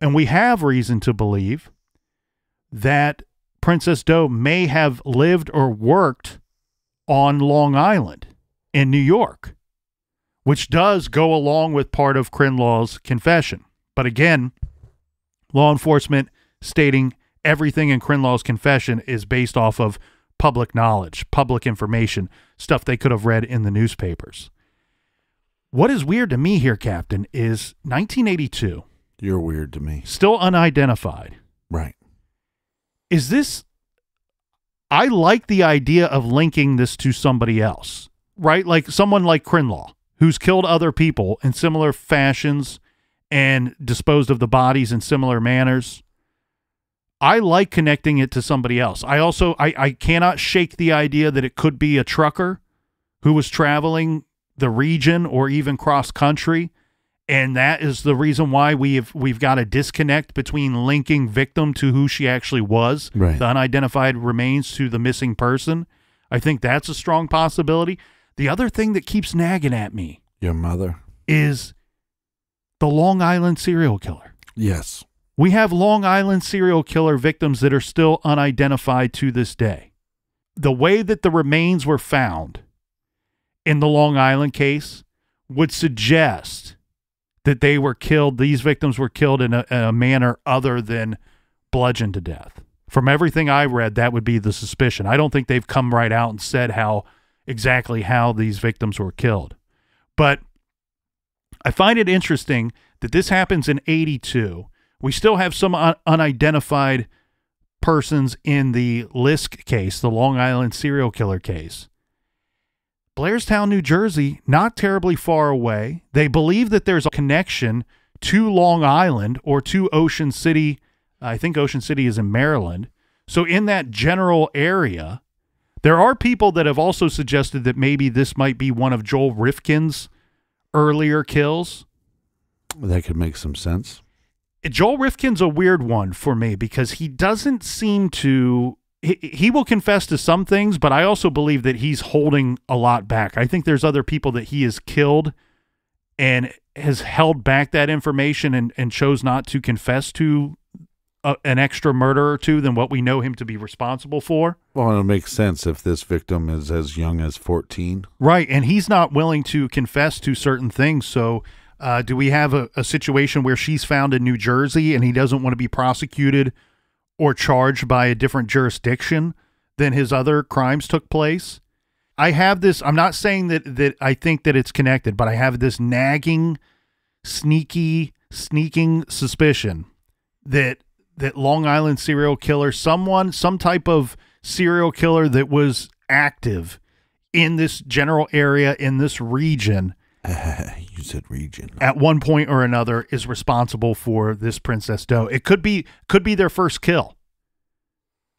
and we have reason to believe, that Princess Doe may have lived or worked on Long Island in New York, which does go along with part of Kinlaw's confession. But again, law enforcement stating everything in Kinlaw's confession is based off of public knowledge, public information, stuff they could have read in the newspapers. What is weird to me here, Captain, is nineteen eighty-two. You're weird to me. Still unidentified. Right. Is this, I like the idea of linking this to somebody else, right? Like someone like Kinlaw, who's killed other people in similar fashions and disposed of the bodies in similar manners. I like connecting it to somebody else. I also, I, I cannot shake the idea that it could be a trucker who was traveling the region or even cross country. And that is the reason why we've we've got a disconnect between linking victim to who she actually was, right. The unidentified remains to the missing person. I think that's a strong possibility. The other thing that keeps nagging at me, your mother, is the Long Island serial killer. Yes. We have Long Island serial killer victims that are still unidentified to this day. The way that the remains were found in the Long Island case would suggest that they were killed, these victims were killed in a, in a manner other than bludgeoned to death. From everything I read, that would be the suspicion. I don't think they've come right out and said how exactly how these victims were killed. But I find it interesting that this happens in eighty-two. We still have some un unidentified persons in the Lisk case, the Long Island serial killer case. Blairstown, New Jersey, not terribly far away. They believe that there's a connection to Long Island or to Ocean City. I think Ocean City is in Maryland. So in that general area, there are people that have also suggested that maybe this might be one of Joel Rifkin's earlier kills. That could make some sense. Joel Rifkin's a weird one for me because he doesn't seem to... He will confess to some things, but I also believe that he's holding a lot back. I think there's other people that he has killed and has held back that information and, and chose not to confess to a, an extra murder or two than what we know him to be responsible for. Well, it makes sense if this victim is as young as fourteen. Right, and he's not willing to confess to certain things. So uh, do we have a, a situation where she's found in New Jersey and he doesn't want to be prosecuted or charged by a different jurisdiction than his other crimes took place? I have this, I'm not saying that, that I think that it's connected, but I have this nagging, sneaky, sneaking suspicion that, that Long Island serial killer, someone, some type of serial killer that was active in this general area, in this region, Uh, you said region. At one point or another is responsible for this Princess Doe. It could be could be their first kill.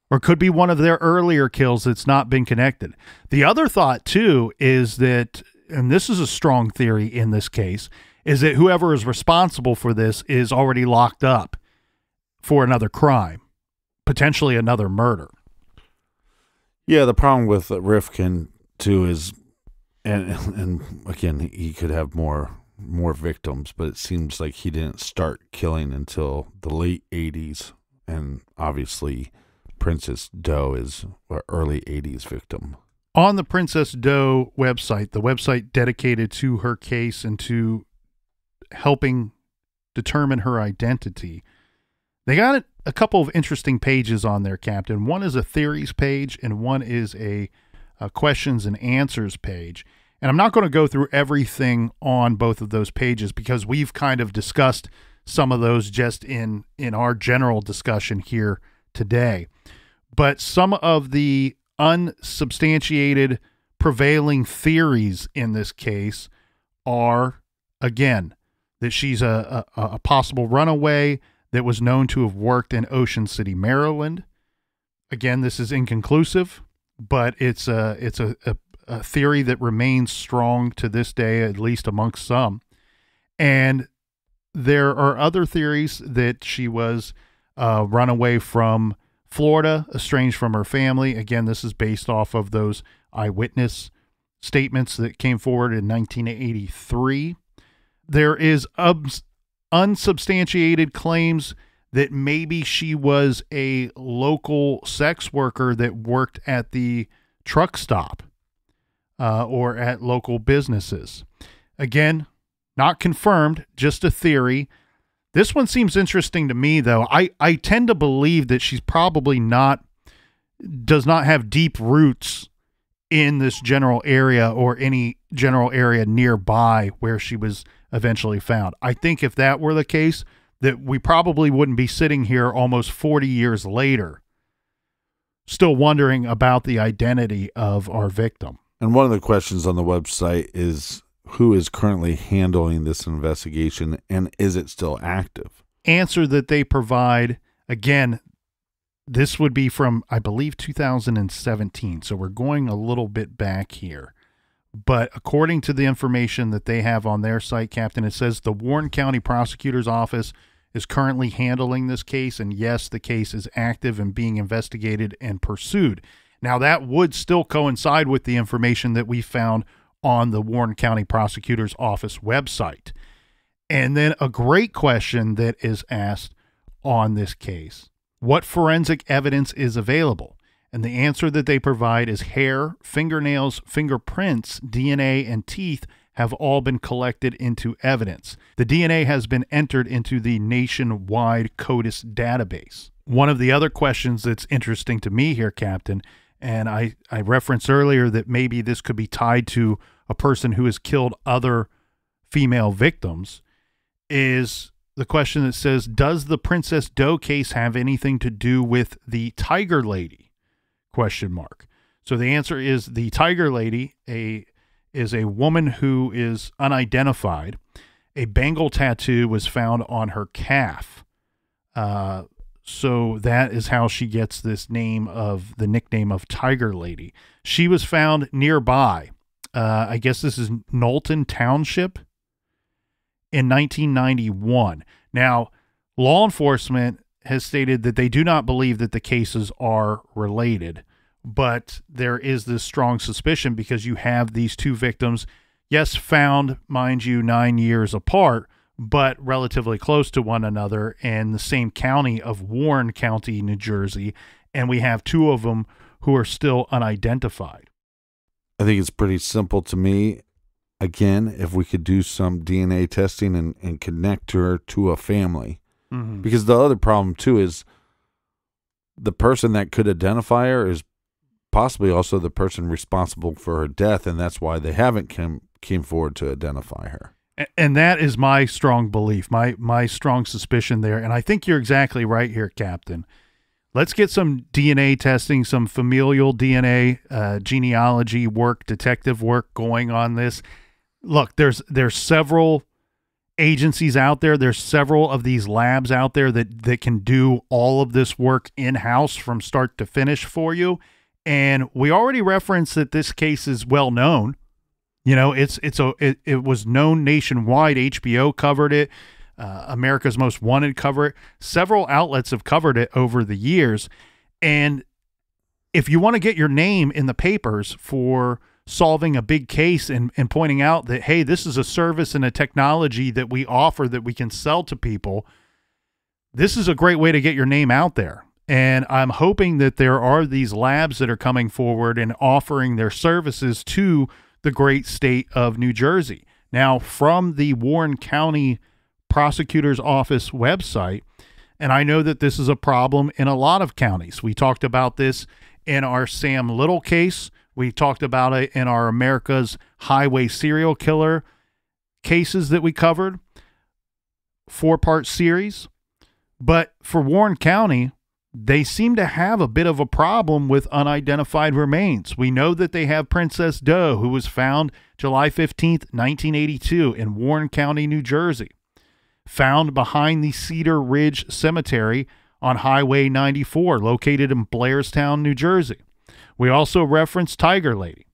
or could be one of their earlier kills that's not been connected. The other thought, too, is that, and this is a strong theory in this case, is that whoever is responsible for this is already locked up for another crime, potentially another murder. Yeah, the problem with Rifkin, too, is, and, and again, he could have more more victims, but it seems like he didn't start killing until the late eighties, and obviously Princess Doe is an early eighties victim. On the Princess Doe website, the website dedicated to her case and to helping determine her identity, they got a couple of interesting pages on there, Captain. One is a theories page, and one is a, a questions and answers page. And I'm not going to go through everything on both of those pages because we've kind of discussed some of those just in, in our general discussion here today. But some of the unsubstantiated prevailing theories in this case are, again, that she's a, a, a possible runaway that was known to have worked in Ocean City, Maryland. Again, this is inconclusive, but it's a, it's a, a, a theory that remains strong to this day, at least amongst some. And there are other theories that she was uh, runaway from Florida, estranged from her family. Again, this is based off of those eyewitness statements that came forward in nineteen eighty-three. There is unsubstantiated claims that maybe she was a local sex worker that worked at the truck stop uh, or at local businesses. Again, not confirmed, just a theory. This one seems interesting to me, though. I, I tend to believe that she's probably not, does not have deep roots in this general area or any general area nearby where she was eventually found. I think if that were the case, that we probably wouldn't be sitting here almost forty years later, still wondering about the identity of our victim. And one of the questions on the website is, who is currently handling this investigation, and is it still active? Answer that they provide, again, this would be from, I believe, two thousand seventeen. So we're going a little bit back here. But according to the information that they have on their site, Captain, it says the Warren County Prosecutor's Office is currently handling this case. And yes, the case is active and being investigated and pursued. Now, that would still coincide with the information that we found on the Warren County Prosecutor's Office website. And then a great question that is asked on this case: what forensic evidence is available? And the answer that they provide is hair, fingernails, fingerprints, D N A, and teeth have all been collected into evidence. The D N A has been entered into the nationwide CODIS database. One of the other questions that's interesting to me here, Captain, and I, I referenced earlier that maybe this could be tied to a person who has killed other female victims, is the question that says, does the Princess Doe case have anything to do with the Tiger Lady? Question mark. So the answer is the Tiger Lady a, is a woman who is unidentified. A bangle tattoo was found on her calf. Uh, so that is how she gets this name of the nickname of Tiger Lady. She was found nearby. Uh, I guess this is Knowlton Township in nineteen ninety-one. Now, law enforcement has stated that they do not believe that the cases are related, but there is this strong suspicion because you have these two victims, yes, found, mind you, nine years apart, but relatively close to one another in the same county of Warren County, New Jersey, and we have two of them who are still unidentified. I think it's pretty simple to me. Again, if we could do some D N A testing and, and connect her to a family. Mm-hmm. Because the other problem, too, is the person that could identify her is possibly also the person responsible for her death, and that's why they haven't came, came forward to identify her. And that is my strong belief, my, my strong suspicion there. And I think you're exactly right here, Captain. Let's get some D N A testing, some familial D N A, uh, genealogy work, detective work going on this. Look, there's there's several agencies out there. There's several of these labs out there that, that can do all of this work in-house from start to finish for you. And we already referenced that this case is well known. You know, it's, it's a, it, it was known nationwide. H B O covered it. Uh, America's Most Wanted covered it. Several outlets have covered it over the years. And if you want to get your name in the papers for solving a big case and, and pointing out that, hey, this is a service and a technology that we offer that we can sell to people, this is a great way to get your name out there. And I'm hoping that there are these labs that are coming forward and offering their services to the great state of New Jersey. Now, from the Warren County Prosecutor's Office website, and I know that this is a problem in a lot of counties. We talked about this in our Sam Little case. We talked about it in our America's Highway Serial Killer cases that we covered, four-part series. But for Warren County, they seem to have a bit of a problem with unidentified remains. We know that they have Princess Doe, who was found July fifteenth, nineteen eighty-two in Warren County, New Jersey, found behind the Cedar Ridge Cemetery on Highway ninety-four, located in Blairstown, New Jersey. We also referenced Tiger Lady,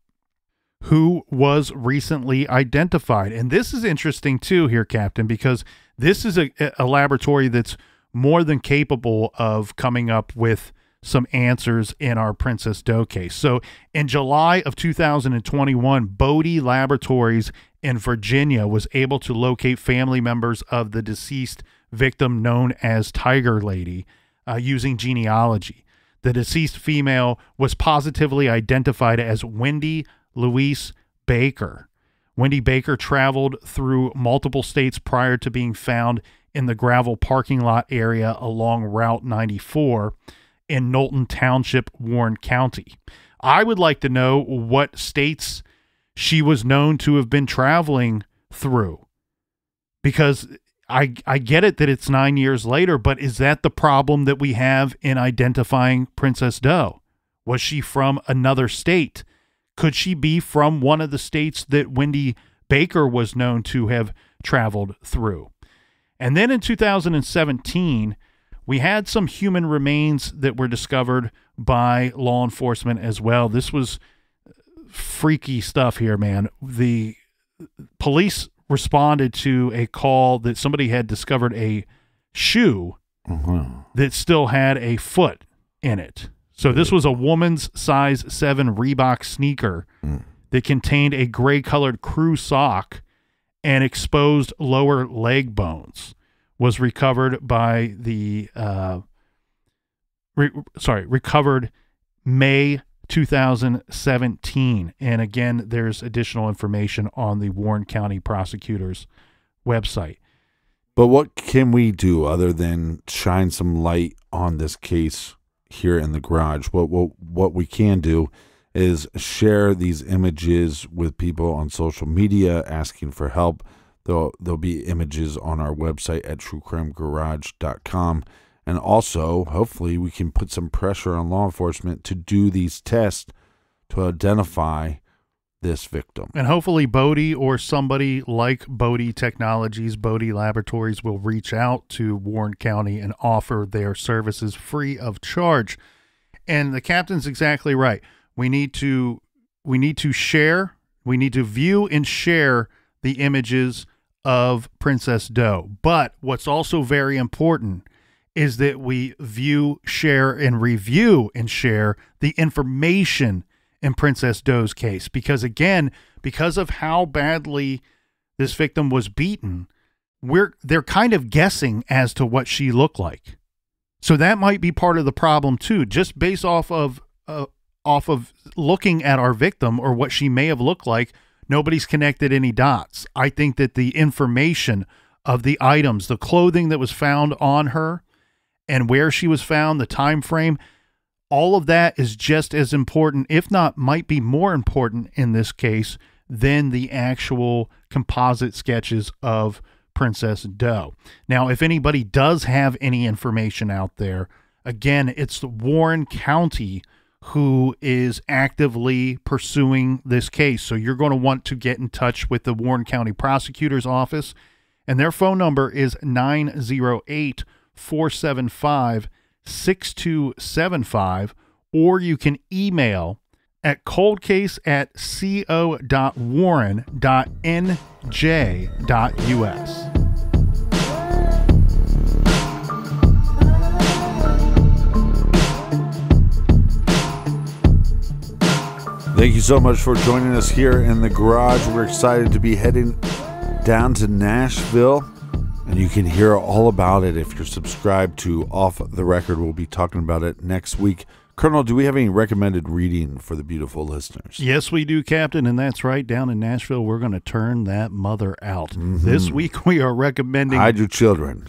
who was recently identified. And this is interesting too here, Captain, because this is a, a laboratory that's more than capable of coming up with some answers in our Princess Doe case. So in July of two thousand twenty-one, Bode Laboratories in Virginia was able to locate family members of the deceased victim known as Tiger Lady uh, using genealogy. The deceased female was positively identified as Wendy Louise Baker. Wendy Baker traveled through multiple states prior to being found in the gravel parking lot area along Route ninety-four in Knowlton Township, Warren County. I would like to know what states she was known to have been traveling through, because I, I get it that it's nine years later, but is that the problem that we have in identifying Princess Doe? Was she from another state? Could she be from one of the states that Wendy Baker was known to have traveled through? And then in two thousand seventeen, we had some human remains that were discovered by law enforcement as well. This was freaky stuff here, man. The police responded to a call that somebody had discovered a shoe mm-hmm. that still had a foot in it. So this was a woman's size seven Reebok sneaker mm. that contained a gray colored crew sock and exposed lower leg bones, was recovered by the, uh, re sorry, recovered May two thousand seventeen. And again, there's additional information on the Warren County Prosecutor's website. But what can we do other than shine some light on this case here in the garage? What what, what we can do is share these images with people on social media asking for help. There'll, there'll be images on our website at True Crime Garage dot com. And also, hopefully, we can put some pressure on law enforcement to do these tests to identify this victim. And hopefully Bode or somebody like Bode Technologies, Bode Laboratories, will reach out to Warren County and offer their services free of charge. And the captain's exactly right. We need to we need to share, we need to view and share the images of Princess Doe. But what's also very important is that we view, share, and review and share the information in Princess Doe's case. Because again, because of how badly this victim was beaten, we're they're kind of guessing as to what she looked like. So that might be part of the problem too, just based off of, uh, off of looking at our victim or what she may have looked like. Nobody's connected any dots. I think that the information of the items, the clothing that was found on her, and where she was found, the time frame, all of that is just as important, if not might be more important in this case, than the actual composite sketches of Princess Doe. Now, if anybody does have any information out there, again, it's Warren County who is actively pursuing this case. So you're going to want to get in touch with the Warren County Prosecutor's Office And their phone number is nine oh eight, four seven five, six two seven five, or you can email at coldcase at co dot warren dot n j dot u s. Thank you so much for joining us here in the garage. We're excited to be heading down to Nashville, and you can hear all about it if you're subscribed to Off the Record. We'll be talking about it next week. Colonel, do we have any recommended reading for the beautiful listeners? Yes, we do, Captain, and that's right. Down in Nashville, we're going to turn that mother out. Mm-hmm. This week, we are recommending... Hide your children.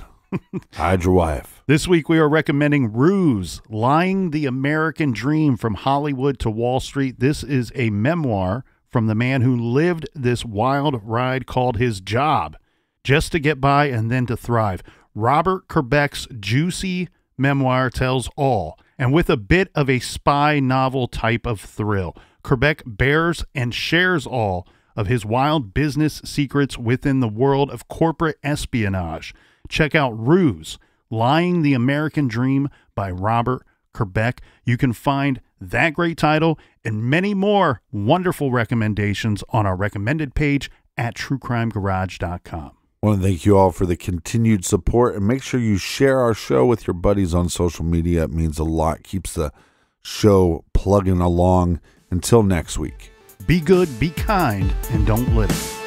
Hide your wife. This week, we are recommending Ruse: Lying the American Dream from Hollywood to Wall Street. This is a memoir from the man who lived this wild ride called his job, just to get by and then to thrive. Robert Kerbeck's juicy memoir tells all, and with a bit of a spy novel type of thrill. Kerbeck bears and shares all of his wild business secrets within the world of corporate espionage. Check out Ruse: Lying the American Dream by Robert Kerbeck. You can find that great title and many more wonderful recommendations on our recommended page at True Crime Garage dot com. I want to thank you all for the continued support, and make sure you share our show with your buddies on social media. It means a lot. Keeps the show plugging along. Until next week. Be good, be kind, and don't litter.